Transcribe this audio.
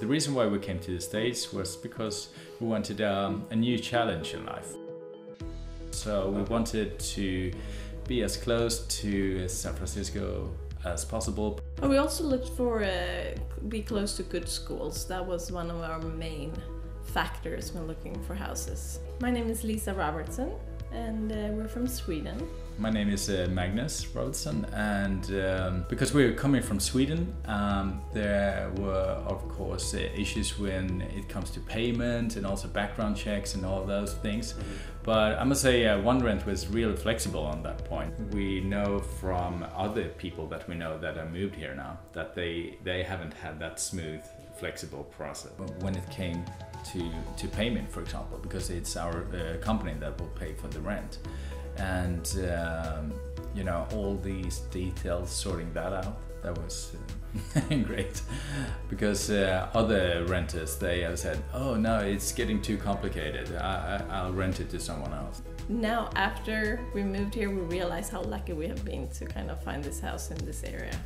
The reason why we came to the States was because we wanted a new challenge in life. So we wanted to be as close to San Francisco as possible. We also looked for be close to good schools. That was one of our main factors when looking for houses. My name is Lisa Robertsson and we're from Sweden. My name is Magnus Robertsson, and because we were coming from Sweden, there were of course issues when it comes to payment and also background checks and all those things. But I must say OneRent was really flexible on that point. We know from other people that we know that have moved here now that they haven't had that smooth, flexible process when it came to payment, for example, because it's our company that will pay for the rent. And you know, all these details, sorting that out, that was great, because other renters, they have said, oh no, it's getting too complicated, I'll rent it to someone else. Now after we moved here, we realized how lucky we have been to kind of find this house in this area.